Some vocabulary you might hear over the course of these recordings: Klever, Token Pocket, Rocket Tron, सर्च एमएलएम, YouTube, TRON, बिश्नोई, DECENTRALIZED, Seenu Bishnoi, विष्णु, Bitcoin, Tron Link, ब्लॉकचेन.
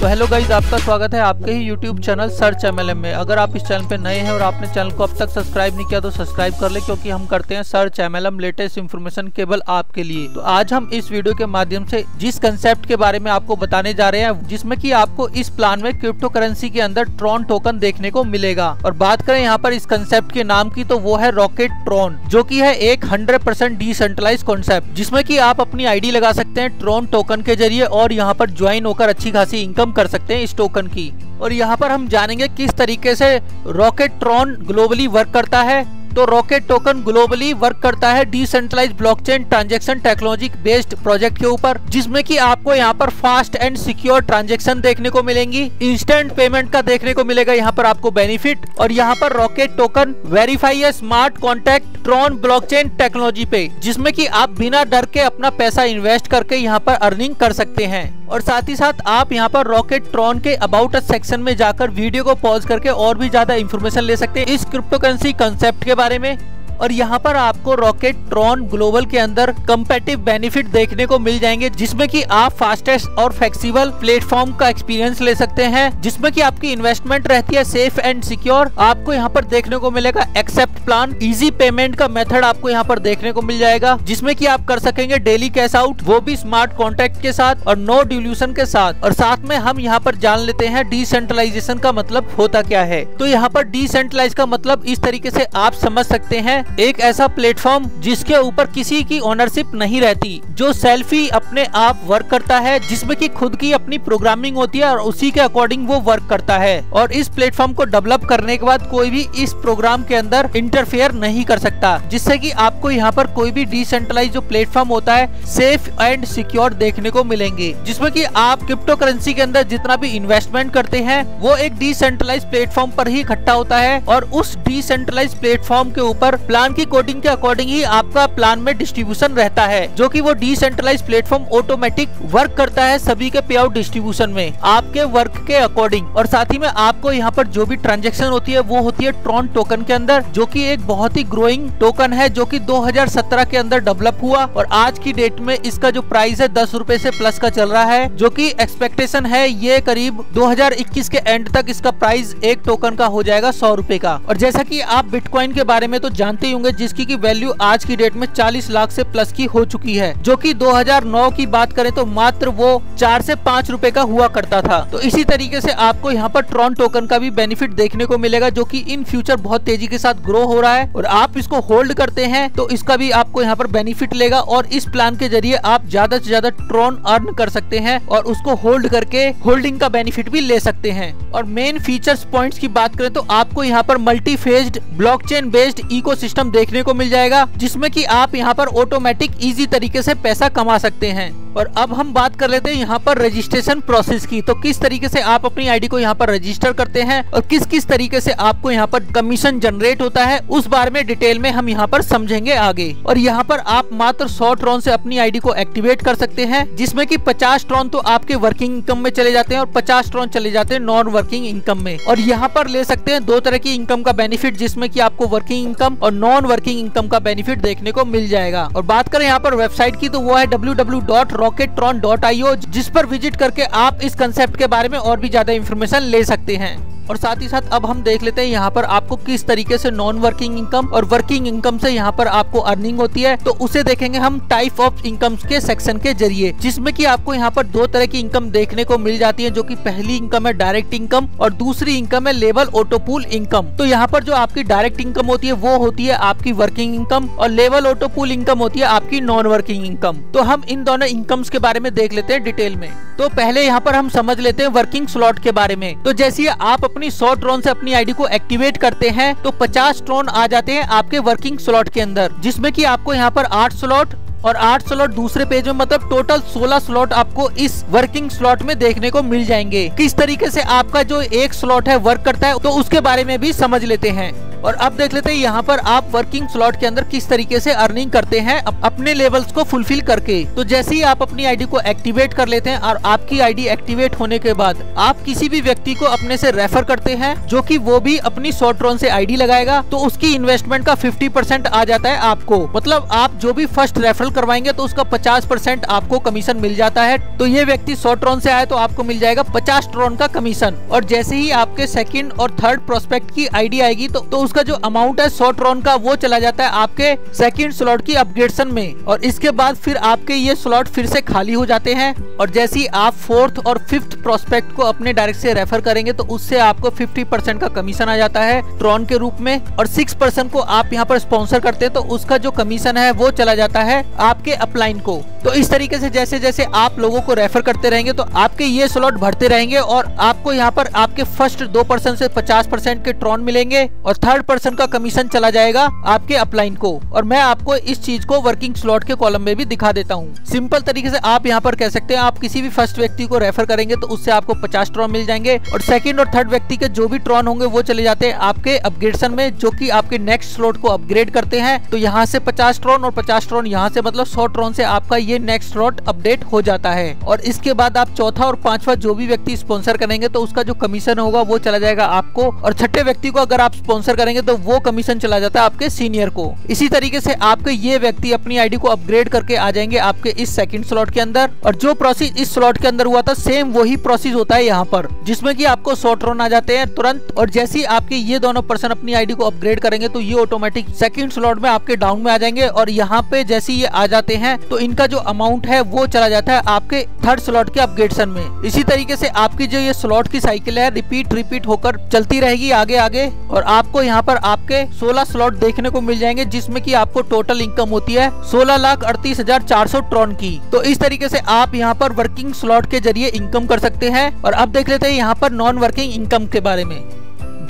तो hello guys, आपका स्वागत है आपके ही यूट्यूब चैनल सर्च एमएलएम में। अगर आप इस चैनल पे नए हैं और आपने चैनल को अब तक सब्सक्राइब नहीं किया तो सब्सक्राइब कर ले, क्योंकि हम करते हैं सर्च एमएलएम लेटेस्ट इन्फॉर्मेशन केवल आपके लिए। तो आज हम इस वीडियो के माध्यम से जिस कंसेप्ट के बारे में आपको बताने जा रहे हैं, जिसमें की आपको इस प्लान में क्रिप्टो करेंसी के अंदर ट्रॉन टोकन देखने को मिलेगा। और बात करें यहाँ पर इस कंसेप्ट के नाम की, तो वो है रॉकेट ट्रॉन, जो की है एक 100% डिसेंट्रलाइज कॉन्सेप्ट, जिसमे की आप अपनी आईडी लगा सकते हैं ट्रॉन टोकन के जरिए और यहाँ पर ज्वाइन होकर अच्छी खासी इनकम कर सकते हैं इस टोकन की। और यहाँ पर हम जानेंगे किस तरीके से रॉकेट ट्रॉन ग्लोबली वर्क करता है। तो रॉकेट टोकन ग्लोबली वर्क करता है decentralized ब्लॉकचेन transaction technology based project के ऊपर, जिसमें कि आपको यहाँ पर फास्ट एंड सिक्योर ट्रांजैक्शन देखने को मिलेंगी, इंस्टेंट पेमेंट का देखने को मिलेगा यहाँ पर आपको बेनिफिट। और यहाँ पर रॉकेट टोकन वेरीफाई है smart contract Tron ब्लॉकचेन technology पे, जिसमें कि आप बिना डर के अपना पैसा इन्वेस्ट करके यहाँ पर अर्निंग कर सकते हैं। और साथ ही साथ आप यहाँ पर रॉकेट ट्रॉन के अबाउट अस सेक्शन में जाकर वीडियो को पॉज करके और भी ज्यादा इन्फॉर्मेशन ले सकते हैं इस क्रिप्टो करेंसी कंसेप्ट के बारे में। और यहाँ पर आपको रॉकेट ट्रॉन ग्लोबल के अंदर कंपेटिव बेनिफिट देखने को मिल जाएंगे, जिसमें कि आप फास्टेस्ट और फ्लेक्सिबल प्लेटफॉर्म का एक्सपीरियंस ले सकते हैं, जिसमें कि आपकी इन्वेस्टमेंट रहती है सेफ एंड सिक्योर। आपको यहाँ पर देखने को मिलेगा एक्सेप्ट प्लान, इजी पेमेंट का मेथड आपको यहाँ पर देखने को मिल जाएगा, जिसमें की आप कर सकेंगे डेली कैश आउट, वो भी स्मार्ट कॉन्ट्रैक्ट के साथ और नो डिल्यूशन के साथ। और साथ में हम यहाँ पर जान लेते हैं डिसेंट्रलाइजेशन का मतलब होता क्या है। तो यहाँ पर डिसेंट्रलाइज का मतलब इस तरीके से आप समझ सकते हैं, एक ऐसा प्लेटफॉर्म जिसके ऊपर किसी की ओनरशिप नहीं रहती, जो सेल्फी अपने आप वर्क करता है, जिसमें कि खुद की अपनी प्रोग्रामिंग होती है और उसी के अकॉर्डिंग वो वर्क करता है। और इस प्लेटफॉर्म को डेवलप करने के बाद कोई भी इस प्रोग्राम के अंदर इंटरफेयर नहीं कर सकता, जिससे कि आपको यहाँ पर कोई भी डिसेंट्रलाइज जो प्लेटफॉर्म होता है सेफ एंड सिक्योर देखने को मिलेंगे, जिसमें की आप क्रिप्टो करेंसी के अंदर जितना भी इन्वेस्टमेंट करते हैं वो एक डिसेंट्रलाइज प्लेटफॉर्म पर ही इकट्ठा होता है। और उस डिसेंट्रलाइज प्लेटफॉर्म के ऊपर प्लान की कोडिंग के अकॉर्डिंग ही आपका प्लान में डिस्ट्रीब्यूशन रहता है, जो कि वो डिसेंट्रलाइज प्लेटफॉर्म ऑटोमेटिक वर्क करता है सभी के पे आउट डिस्ट्रीब्यूशन में आपके वर्क के अकॉर्डिंग। और साथ ही में आपको यहाँ पर जो भी ट्रांजैक्शन होती है वो होती है ट्रॉन टोकन के अंदर, जो कि एक बहुत ही ग्रोइंग टोकन है, जो कि 2017 के अंदर डेवलप हुआ और आज की डेट में इसका जो प्राइस है 10 रुपए से प्लस का चल रहा है, जो कि एक्सपेक्टेशन है ये करीब 2021 के एंड तक इसका प्राइस एक टोकन का हो जाएगा 100 रुपए का। और जैसा की आप बिटकॉइन के बारे में तो जानते होंगे, जिसकी की वैल्यू आज की डेट में 40 लाख से प्लस की हो चुकी है, जो कि 2009 की बात करें तो मात्र वो 4 से 5 रुपए का हुआ करता था। तो इसी तरीके से आपको यहाँ पर ट्रॉन टोकन का भी बेनिफिट देखने को मिलेगा, जो कि इन फ्यूचर बहुत तेजी के साथ ग्रो हो रहा है। और आप इसको होल्ड करते हैं तो इसका भी आपको यहाँ पर बेनिफिट लेगा, और इस प्लान के जरिए आप ज्यादा से ज्यादा ट्रॉन अर्न कर सकते हैं और उसको होल्ड करके होल्डिंग का बेनिफिट भी ले सकते हैं। और मेन फीचर्स पॉइंट्स की बात करें तो आपको यहाँ पर multi phased ब्लॉकचेन based ecosystem देखने को मिल जाएगा, जिसमें कि आप यहाँ पर ऑटोमेटिक इजी तरीके से पैसा कमा सकते हैं। और अब हम बात कर लेते हैं यहाँ पर रजिस्ट्रेशन प्रोसेस की, तो किस तरीके से आप अपनी आईडी को यहाँ पर रजिस्टर करते हैं और किस किस तरीके से आपको यहाँ पर कमीशन जनरेट होता है, उस बारे में डिटेल में हम यहाँ पर समझेंगे आगे। और यहाँ पर आप मात्र 100 ट्रॉन से अपनी आईडी को एक्टिवेट कर सकते हैं, जिसमें कि 50 ट्रॉन तो आपके वर्किंग इनकम में चले जाते हैं और 50 ट्रॉन चले जाते हैं नॉन वर्किंग इनकम में। और यहाँ पर ले सकते हैं दो तरह की इनकम का बेनिफिट, जिसमें की आपको वर्किंग इनकम और नॉन वर्किंग इनकम का बेनिफिट देखने को मिल जाएगा। और बात करें यहाँ पर वेबसाइट की, तो वो है www.rockettron.io, जिस पर विजिट करके आप इस कंसेप्ट के बारे में और भी ज्यादा इन्फॉर्मेशन ले सकते हैं। और साथ ही साथ अब हम देख लेते हैं यहाँ पर आपको किस तरीके से नॉन वर्किंग इनकम और वर्किंग इनकम से यहाँ पर आपको अर्निंग होती है, तो उसे देखेंगे हम टाइप ऑफ इनकम के सेक्शन के जरिए, जिसमें कि आपको यहाँ पर दो तरह की इनकम देखने को मिल जाती है, जो कि पहली इनकम है डायरेक्ट इनकम और दूसरी इनकम है लेवल ऑटो पूल इनकम। तो यहाँ पर जो आपकी डायरेक्ट इनकम होती है वो होती है आपकी वर्किंग इनकम, और लेवल ऑटो पूल इनकम होती है आपकी नॉन वर्किंग इनकम। तो हम इन दोनों इनकम के बारे में देख लेते हैं डिटेल में। तो पहले यहाँ पर हम समझ लेते हैं वर्किंग स्लॉट के बारे में। तो जैसे आप 100 ट्रॉन से अपनी आईडी को एक्टिवेट करते हैं तो 50 ट्रॉन आ जाते हैं आपके वर्किंग स्लॉट के अंदर, जिसमें कि आपको यहाँ पर 8 स्लॉट और 8 स्लॉट दूसरे पेज में, मतलब टोटल 16 स्लॉट आपको इस वर्किंग स्लॉट में देखने को मिल जाएंगे। किस तरीके से आपका जो एक स्लॉट है वर्क करता है तो उसके बारे में भी समझ लेते हैं। और अब देख लेते हैं यहाँ पर आप वर्किंग स्लॉट के अंदर किस तरीके से अर्निंग करते हैं अपने लेवल्स को फुलफिल करके। तो जैसे ही आप अपनी आईडी को एक्टिवेट कर लेते हैं और आपकी आईडी एक्टिवेट होने के बाद आप किसी भी व्यक्ति को अपने से रेफर करते हैं जो कि वो भी अपनी शॉर्ट ट्रॉन से आईडी लगाएगा, तो उसकी इन्वेस्टमेंट का 50% आ जाता है आपको। मतलब आप जो भी फर्स्ट रेफरल करवाएंगे तो उसका 50% आपको कमीशन मिल जाता है। तो ये व्यक्ति 100 ट्रॉन से आया तो आपको मिल जाएगा 50 ट्रॉन का कमीशन। और जैसे ही आपके सेकंड और थर्ड प्रोस्पेक्ट की आईडी आएगी तो उसका जो अमाउंट है 100 ट्रॉन का वो चला जाता है आपके सेकंड स्लॉट की अपग्रेडेशन में। और इसके बाद फिर आपके ये स्लॉट फिर से खाली हो जाते हैं। और जैसे ही आप फोर्थ और फिफ्थ प्रोस्पेक्ट को अपने डायरेक्ट से रेफर करेंगे तो उससे आपको 50% का कमीशन आ जाता है ट्रॉन के रूप में। और 6% को आप यहाँ पर स्पॉन्सर करते हैं तो उसका जो कमीशन है वो चला जाता है आपके अपलाइन को। तो इस तरीके से जैसे जैसे आप लोगों को रेफर करते रहेंगे तो आपके ये स्लॉट भरते रहेंगे और आपको यहाँ पर आपके फर्स्ट 2% से 50% के ट्रॉन मिलेंगे और थर्ड पर्सन का कमीशन चला जाएगा आपके अपलाइन को। और मैं आपको इस चीज को वर्किंग स्लॉट के कॉलम में भी दिखा देता हूँ। सिंपल तरीके से आप यहाँ पर कह सकते हैं, आप किसी भी फर्स्ट व्यक्ति को रेफर करेंगे तो उससे आपको 50 ट्रॉन मिल जाएंगे और सेकेंड और थर्ड व्यक्ति के जो भी ट्रॉन होंगे वो चले जाते हैं आपके अपग्रेडेशन में, जो की आपके नेक्स्ट स्लॉट को अपग्रेड करते हैं। तो यहाँ से 50 ट्रॉन और 50 ट्रॉन यहाँ से, मतलब 100 ट्रॉन से आपका ये नेक्स्ट स्लॉट अपडेट हो जाता है। और इसके बाद आप चौथा और पांचवा जो भी व्यक्ति स्पॉन्सर करेंगे तो उसका जो कमीशन होगा वो चला जाएगा आपको। और छठे व्यक्ति को अगर आप स्पॉन्सर करेंगे तो वो कमीशन चला जाता है आपके सीनियर को। इसी तरीके से आपके ये व्यक्ति अपनी आईडी को अपग्रेड करके आ जाएंगे आपके इस सेकंड स्लॉट के अंदर। और जो प्रोसेस इस स्लॉट के अंदर हुआ था सेम वही प्रोसेस होता है यहाँ पर, जिसमें की आपको 100 ट्रॉन आ जाते हैं तुरंत। और जैसे ही आपके ये दोनों पर्सन अपनी आईडी को अपग्रेड करेंगे तो ये ऑटोमेटिक सेकंड स्लॉट में आपके डाउन में आ जाएंगे। और यहाँ पे जैसे ये आ जाते हैं तो इनका जो अमाउंट है वो चला जाता है आपके थर्ड स्लॉट के अपग्रेडेशन में। इसी तरीके से आपकी जो ये स्लॉट की साइकिल है रिपीट होकर चलती रहेगी आगे आगे। और आपको यहाँ पर आपके 16 स्लॉट देखने को मिल जाएंगे जिसमें कि आपको टोटल इनकम होती है 16,38,400 ट्रॉन की। तो इस तरीके से आप यहाँ पर वर्किंग स्लॉट के जरिए इनकम कर सकते हैं। और अब देख लेते हैं यहाँ पर नॉन वर्किंग इनकम के बारे में,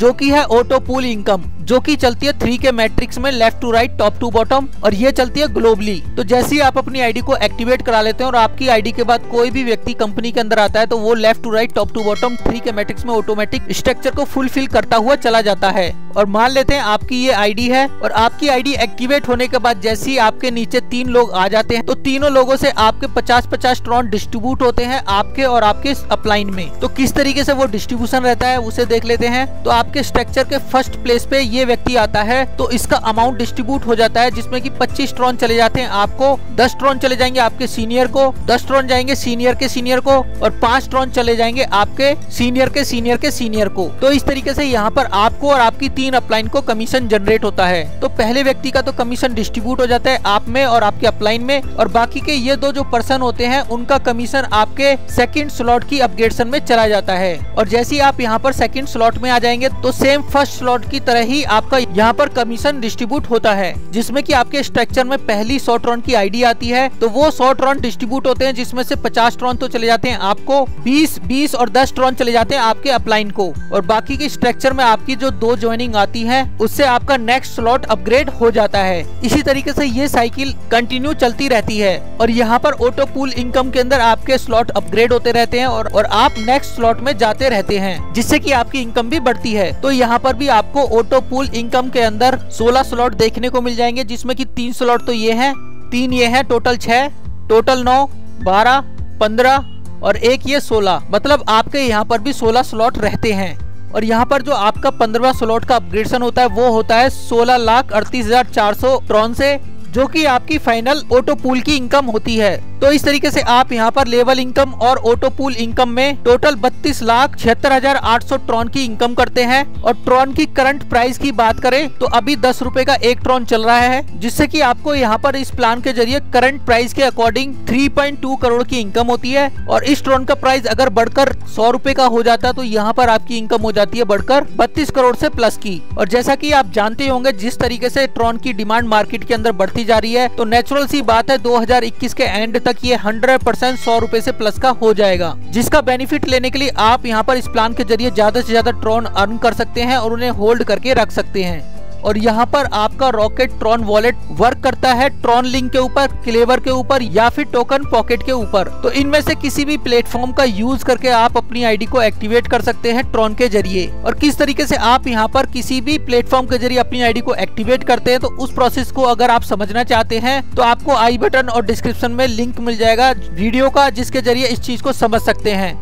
जो की है ऑटो पूल इनकम, जो कि चलती है 3K मैट्रिक्स में left to right top to bottom, और ये चलती है ग्लोबली। तो जैसे ही आप अपनी आईडी को एक्टिवेट करा लेते हैं और आपकी आईडी के बाद कोई भी व्यक्ति कंपनी के अंदर आता है तो वो left to right top to bottom 3K matrix में ऑटोमेटिक स्ट्रक्चर को फुलफिल करता हुआ चला जाता है। और मान लेते हैं आपकी ये आईडी है और आपकी आईडी एक्टिवेट होने के बाद जैसे ही आपके नीचे 3 लोग आ जाते हैं तो तीनों लोगों से आपके 50-50 ट्रॉन डिस्ट्रीब्यूट होते हैं आपके और आपके अपलाइन में। तो किस तरीके से वो डिस्ट्रीब्यूशन रहता है उसे देख लेते हैं। तो आपके स्ट्रक्चर के फर्स्ट प्लेस पे ये व्यक्ति आता है तो इसका अमाउंट डिस्ट्रीब्यूट हो जाता है, जिसमें कि 25 ट्रॉन चले जाते हैं आपको, 10 ट्रॉन चले जाएंगे आपके सीनियर को, 10 ट्रॉन जाएंगे सीनियर के सीनियर को, और 5 ट्रॉन चले जाएंगे आपके सीनियर के सीनियर के सीनियर को। तो इस तरीके से यहाँ पर आपको और आपकी 3 अपलाइन को कमीशन जनरेट होता है। तो पहले व्यक्ति का तो कमीशन डिस्ट्रीब्यूट हो जाता है आप में और आपके अपलाइन में, और बाकी के ये दो जो पर्सन होते हैं उनका कमीशन आपके सेकंड स्लॉट की अपग्रेडेशन में चला जाता है। और जैसे ही आप यहाँ पर सेकंड स्लॉट में आ जाएंगे तो सेम फर्स्ट स्लॉट की तरह ही आपका यहाँ पर कमीशन डिस्ट्रीब्यूट होता है, जिसमें कि आपके स्ट्रक्चर में पहली 100 ट्रॉन की आईडी आती है तो वो 100 ट्रॉन डिस्ट्रीब्यूट होते हैं, जिसमें से 50 ट्रॉन तो चले जाते हैं आपको, 20 और 10 ट्रॉन चले जाते हैं आपके अपलाइन को। और बाकी के स्ट्रक्चर में आपकी जो 2 ज्वाइनिंग आती है उससे आपका नेक्स्ट स्लॉट अपग्रेड हो जाता है। इसी तरीके से ये साइकिल कंटिन्यू चलती रहती है। और यहाँ पर ऑटो पूल इनकम के अंदर आपके स्लॉट अपग्रेड होते रहते हैं और आप नेक्स्ट स्लॉट में जाते रहते हैं, जिससे कि आपकी इनकम भी बढ़ती है। तो यहाँ पर भी आपको ऑटो पूल इनकम के अंदर 16 स्लॉट देखने को मिल जाएंगे, जिसमें कि 3 स्लॉट तो ये हैं, 3 ये हैं, टोटल 6, टोटल 9, 12, 15 और 1 ये 16, मतलब आपके यहाँ पर भी 16 स्लॉट रहते हैं। और यहाँ पर जो आपका 15वां स्लॉट का अपग्रेडेशन होता है वो होता है 16,38,400 ट्रॉन से, जो कि आपकी फाइनल ऑटो पूल की इनकम होती है। तो इस तरीके से आप यहाँ पर लेवल इनकम और ऑटो पूल इनकम में टोटल 32,76,800 ट्रॉन की इनकम करते हैं। और ट्रॉन की करंट प्राइस की बात करें तो अभी 10 रुपए का एक ट्रॉन चल रहा है, जिससे कि आपको यहाँ पर इस प्लान के जरिए करंट प्राइस के अकॉर्डिंग 3.2 करोड़ की इनकम होती है। और इस ट्रॉन का प्राइस अगर बढ़कर 100 रुपए का हो जाता तो यहाँ पर आपकी इनकम हो जाती है बढ़कर 32 करोड़ से प्लस की। और जैसा की आप जानते होंगे जिस तरीके से ट्रॉन की डिमांड मार्केट के अंदर बढ़ती जा रही है तो नेचुरल सी बात है 2021 के एंड तक ये 100% 100 रुपए से प्लस का हो जाएगा, जिसका बेनिफिट लेने के लिए आप यहाँ पर इस प्लान के जरिए ज्यादा से ज्यादा ट्रॉन अर्न कर सकते हैं और उन्हें होल्ड करके रख सकते हैं। और यहाँ पर आपका रॉकेट ट्रॉन वॉलेट वर्क करता है ट्रॉन लिंक के ऊपर, क्लेवर के ऊपर या फिर टोकन पॉकेट के ऊपर। तो इनमें से किसी भी प्लेटफॉर्म का यूज करके आप अपनी आईडी को एक्टिवेट कर सकते हैं ट्रॉन के जरिए। और किस तरीके से आप यहाँ पर किसी भी प्लेटफॉर्म के जरिए अपनी आईडी को एक्टिवेट करते हैं, तो उस प्रोसेस को अगर आप समझना चाहते हैं तो आपको आई बटन और डिस्क्रिप्शन में लिंक मिल जाएगा वीडियो का, जिसके जरिए इस चीज को समझ सकते हैं।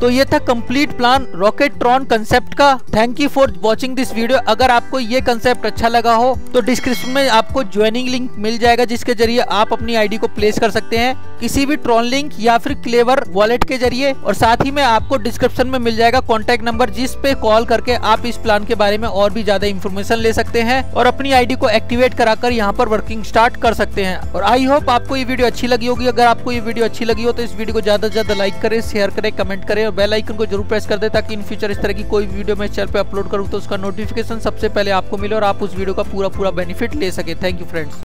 तो ये था complete plan Rocket Tron concept का। Thank you for watching this video. अगर आपको ये कंसेप्ट अच्छा लगा हो तो डिस्क्रिप्शन में आपको ज्वाइनिंग लिंक मिल जाएगा, जिसके जरिए आप अपनी आईडी को प्लेस कर सकते हैं किसी भी ट्रॉन लिंक या फिर क्लेवर वॉलेट के जरिए। और साथ ही में आपको डिस्क्रिप्शन में मिल जाएगा कॉन्टेक्ट नंबर, जिस पे कॉल करके आप इस प्लान के बारे में और भी ज्यादा इन्फॉर्मेशन ले सकते हैं और अपनी आईडी को एक्टिवेट कराकर यहाँ पर वर्किंग स्टार्ट कर सकते हैं। और आई होप आपको ये वीडियो अच्छी लगी होगी। अगर आपको ये वीडियो अच्छी लगी हो तो इस वीडियो को ज्यादा से ज्यादा लाइक करें, शेयर करें, कमेंट करें और बेल आइकन को जरूर प्रेस कर दे, ताकि इन फ्यूचर इस तरह की कोई वीडियो मैं चैनल पे अपलोड करूँ तो उसका नोटिफिकेशन सबसे पहले आपको मिले और आप उस वीडियो का पूरा बेनिफिट ले सके। Thank you friends.